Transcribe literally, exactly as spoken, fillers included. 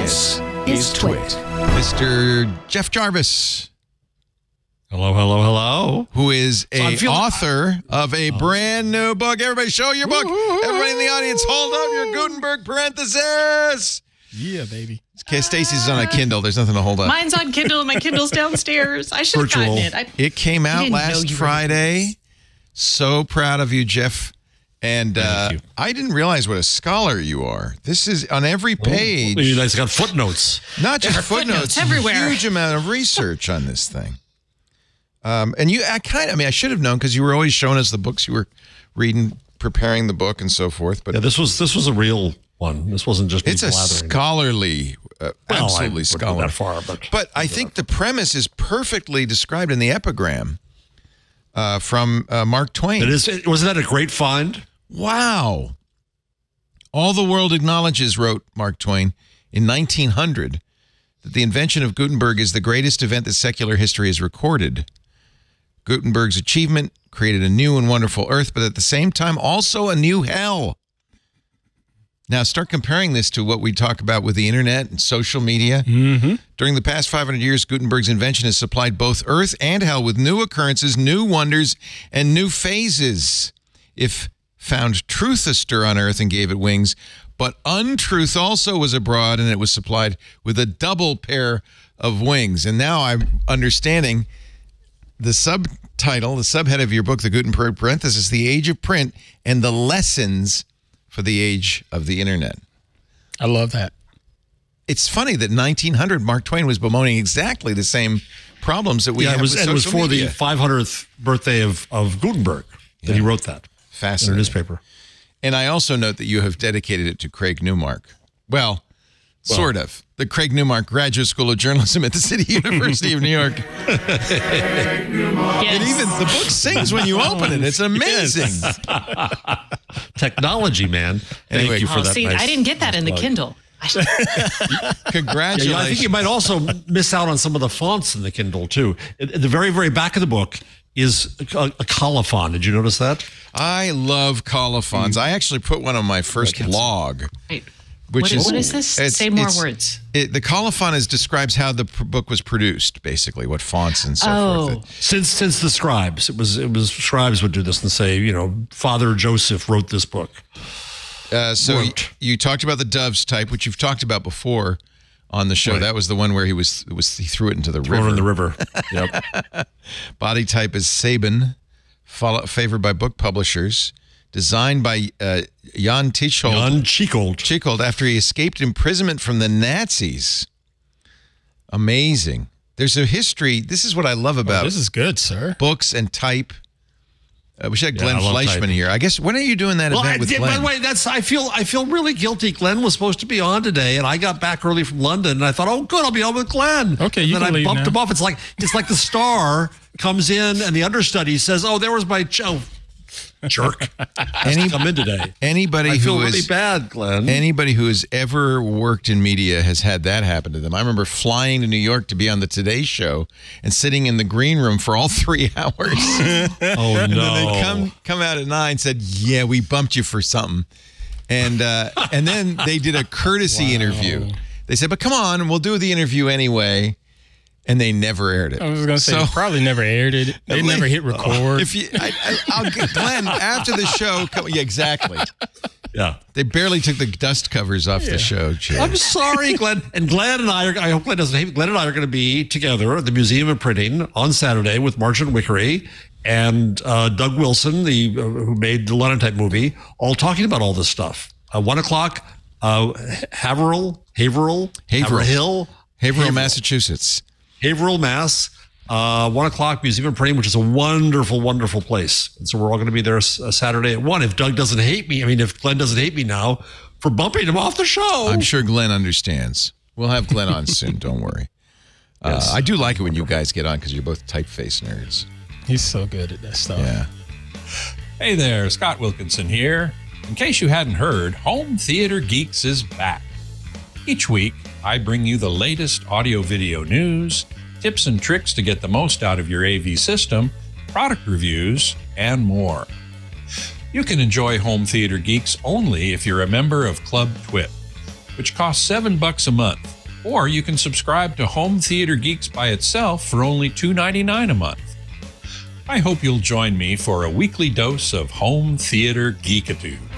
This is Twit. Mister Jeff Jarvis. Hello, hello, hello. Who is a so author I, of a oh. brand new book. Everybody show your book. Everybody in the audience, hold up your Gutenberg Parenthesis. Yeah, baby. Okay, Stacy's on a Kindle. There's nothing to hold up. Mine's on Kindle. My Kindle's downstairs. I should have gotten it. I, it came out last Friday. So proud of you, Jeff. And uh, I didn't realize what a scholar you are. This is on every page. Oh, it's got footnotes. Not just footnotes, footnotes everywhere. Huge amount of research on this thing. Um, and you, I kind of, I mean, I should have known because you were always showing us the books you were reading, preparing the book, and so forth. But yeah, this was this was a real one. This wasn't just. It's a scholarly, uh, well, absolutely scholarly. That far, but but I think the premise is perfectly described in the epigram uh, from uh, Mark Twain. It is. It, wasn't that a great find? Wow. All the world acknowledges, wrote Mark Twain in nineteen hundred, that the invention of Gutenberg is the greatest event that secular history has recorded. Gutenberg's achievement created a new and wonderful earth, but at the same time, also a new hell. Now start comparing this to what we talk about with the internet and social media. Mm-hmm. During the past five hundred years, Gutenberg's invention has supplied both earth and hell with new occurrences, new wonders, and new phases. If found truth astir on earth and gave it wings, but untruth also was abroad, and it was supplied with a double pair of wings. And now I'm understanding the subtitle, the subhead of your book, The Gutenberg Parenthesis, The Age of Print and the Lessons for the Age of the Internet. I love that. It's funny that nineteen hundred, Mark Twain was bemoaning exactly the same problems that we yeah, have it was, with social it was for media. The five hundredth birthday of, of Gutenberg that yeah. he wrote that. Fascinating. In a newspaper. And I also note that you have dedicated it to Craig Newmark. Well, well, sort of. The Craig Newmark Graduate School of Journalism at the City University of New York. Yes. And even the book sings when you open it. It's amazing. Yes. Technology, man. Thank anyway, you for oh, that. See, nice I didn't get that in the plug. Kindle. Congratulations. Yeah, I think you might also miss out on some of the fonts in the Kindle, too. At the very, very back of the book is a, a colophon. Did you notice that? I love colophons. I actually put one on my first blog. Wait, which what, is, what is this? It's, Say more it's, words. It, the colophon is, describes how the book was produced, basically, what fonts and so oh. forth. It, since since the scribes, it was it was scribes would do this and say, you know, Father Joseph wrote this book. Uh, so you, you talked about the dove's type, which you've talked about before on the show. Right. That was the one where he was it was he threw it into the Thrown river. in the river. Yep. Body type is Sabin, follow, favored by book publishers. Designed by uh, Jan Tschichold. Jan Tschichold. Tschichold, after he escaped imprisonment from the Nazis. Amazing. There's a history. This is what I love about oh, this is good, sir. Books and type. Uh, we should have Glenn yeah, Fleischmann here. I guess, when are you doing that well, event I, with yeah, Glenn? By the way, that's, I, feel, I feel really guilty. Glenn was supposed to be on today, and I got back early from London, and I thought, oh, good, I'll be on with Glenn. Okay, and you then can I leave bumped now. him off. It's like, it's like the star comes in, and the understudy says, oh, there was my oh, jerk. Any, come in today. Anybody I feel who really is, bad, Glenn. Anybody who has ever worked in media has had that happen to them. I remember flying to New York to be on the Today Show and sitting in the green room for all three hours. oh, no. And then they come, come out at nine and said, yeah, we bumped you for something. And, uh, and then they did a courtesy wow. interview. They said, but come on, we'll do the interview anyway. And they never aired it. I was going to say, so, probably never aired it. They least, never hit record. If you, I, I, I'll get Glenn, after the show, come, yeah, exactly. Yeah. They barely took the dust covers off yeah. the show. Cheers. I'm sorry, Glenn. And Glenn and I, are, I hope Glenn doesn't hate Glenn and I are going to be together at the Museum of Printing on Saturday with Marchant Wickery and uh, Doug Wilson, the uh, who made the Linotype movie, all talking about all this stuff. Uh, one o'clock, uh, Haverhill, Haverhill, Haverhill, Haverhill, Massachusetts. Haverhill, Mass, uh, one o'clock, Museum of Printing, which is a wonderful, wonderful place. And so we're all going to be there a Saturday at one. If Doug doesn't hate me, I mean, if Glenn doesn't hate me now for bumping him off the show. I'm sure Glenn understands. We'll have Glenn on soon, don't worry. Yes. Uh, I do like it when you guys get on because you're both typeface nerds. He's so good at that stuff. Yeah. Hey there, Scott Wilkinson here. In case you hadn't heard, Home Theater Geeks is back. Each week, I bring you the latest audio-video news, tips and tricks to get the most out of your A V system, product reviews, and more. You can enjoy Home Theater Geeks only if you're a member of Club Twit, which costs seven bucks a month. Or you can subscribe to Home Theater Geeks by itself for only two ninety-nine a month. I hope you'll join me for a weekly dose of home theater geekitude.